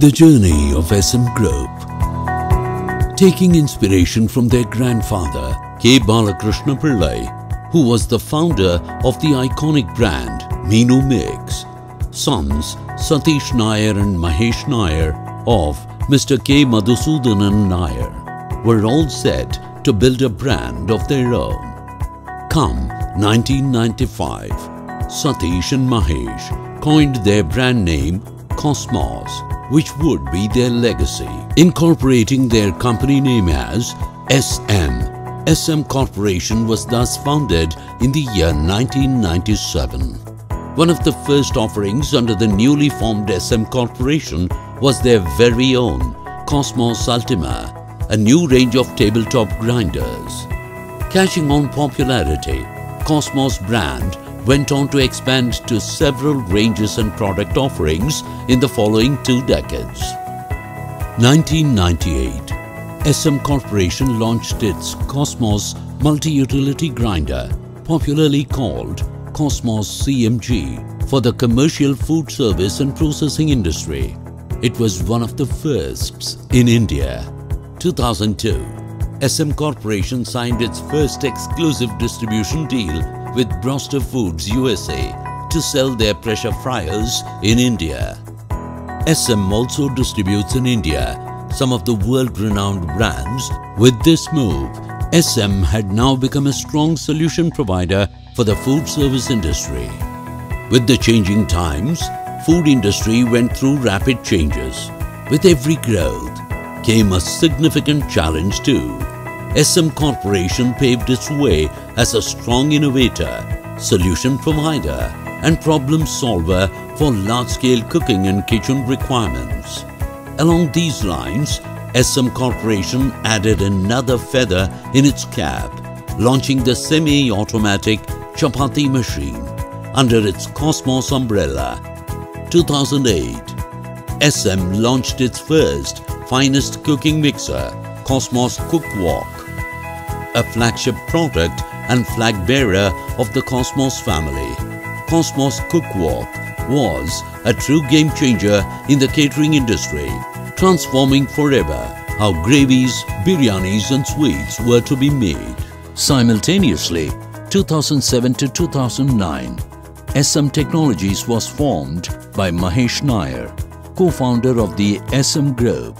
The journey of EssEmm Group, taking inspiration from their grandfather, K. Balakrishna Pirlay, who was the founder of the iconic brand Meenu Mix, sons Satish Nair and Mahesh Nair of Mr. K. Madhusudanan Nair, were all set to build a brand of their own. Come 1995, Satish and Mahesh coined their brand name Cosmos, which would be their legacy, incorporating their company name as EssEmm. EssEmm Corporation was thus founded in the year 1997. One of the first offerings under the newly formed EssEmm Corporation was their very own Cosmos Ultima, a new range of tabletop grinders. Catching on popularity, Cosmos brand went on to expand to several ranges and product offerings in the following 2 decades. 1998, EssEmm Corporation launched its Cosmos Multi-Utility Grinder, popularly called Cosmos CMG, for the commercial food service and processing industry. It was one of the firsts in India. 2002, EssEmm Corporation signed its first exclusive distribution deal with Broster Foods USA to sell their pressure fryers in India. EssEmm also distributes in India some of the world-renowned brands. With this move, EssEmm had now become a strong solution provider for the food service industry. With the changing times, food industry went through rapid changes. With every growth came a significant challenge too. EssEmm Corporation paved its way as a strong innovator, solution provider and problem solver for large-scale cooking and kitchen requirements. Along these lines, EssEmm Corporation added another feather in its cap, launching the semi-automatic chapati machine under its Cosmos umbrella. 2008, EssEmm launched its first finest cooking mixer, Cosmos Cookwalk, a flagship product and flag bearer of the Cosmos family. Cosmos Cookwalk was a true game changer in the catering industry, transforming forever how gravies, biryanis and sweets were to be made. Simultaneously, 2007 to 2009, EssEmm Technologies was formed by Mahesh Nair, co-founder of the EssEmm Group,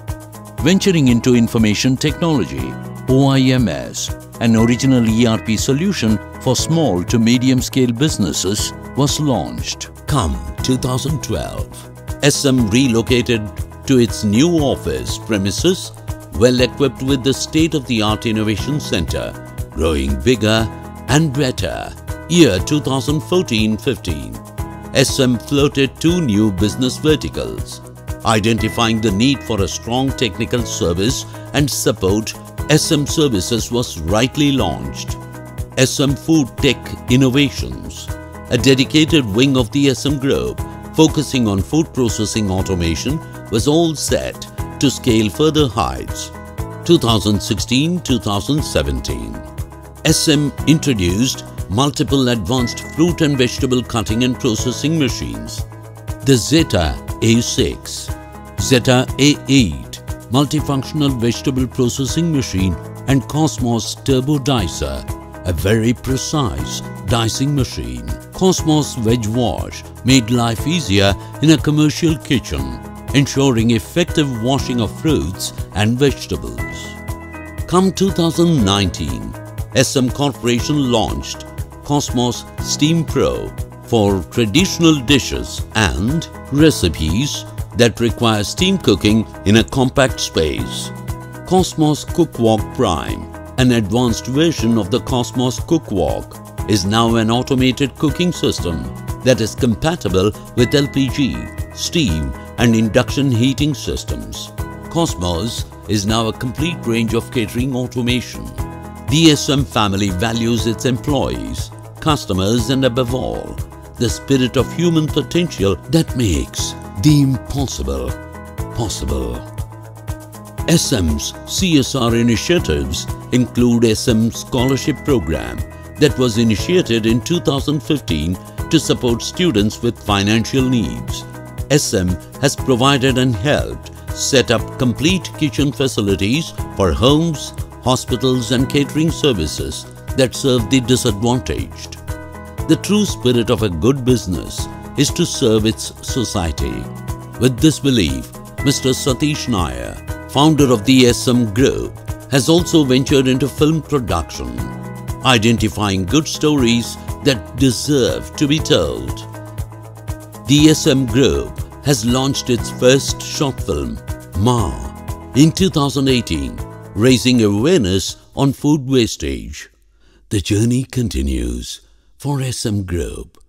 venturing into information technology, OIMS, an original ERP solution for small to medium-scale businesses was launched. Come 2012, EssEmm relocated to its new office premises, well equipped with the state-of-the-art innovation center, growing bigger and better. Year 2014-15, EssEmm floated 2 new business verticals. Identifying the need for a strong technical service and support, EssEmm Services was rightly launched. EssEmm Food Tech Innovations, a dedicated wing of the EssEmm Group focusing on food processing automation, was all set to scale further heights. 2016-2017, EssEmm introduced multiple advanced fruit and vegetable cutting and processing machines. The Zeta A6, Zeta A8 multifunctional vegetable processing machine and Cosmos Turbo Dicer, a very precise dicing machine. Cosmos Veg Wash made life easier in a commercial kitchen, ensuring effective washing of fruits and vegetables. Come 2019, EssEmm Corporation launched Cosmos Steam Pro for traditional dishes and recipes that require steam cooking in a compact space. Cosmos Cookwalk Prime, an advanced version of the Cosmos Cookwalk, is now an automated cooking system that is compatible with LPG, steam and induction heating systems. Cosmos is now a complete range of catering automation. The EssEmm family values its employees, customers and above all, the spirit of human potential that makes the impossible possible. EssEmm's CSR initiatives include EssEmm Scholarship Program that was initiated in 2015 to support students with financial needs. EssEmm has provided and helped set up complete kitchen facilities for homes, hospitals and catering services that serve the disadvantaged. The true spirit of a good business is to serve its society. With this belief, Mr. Satish Nair, founder of the EssEmm Group, has also ventured into film production, identifying good stories that deserve to be told. The EssEmm Group has launched its first short film, Ma, in 2018, raising awareness on food wastage. The journey continues for EssEmm Group.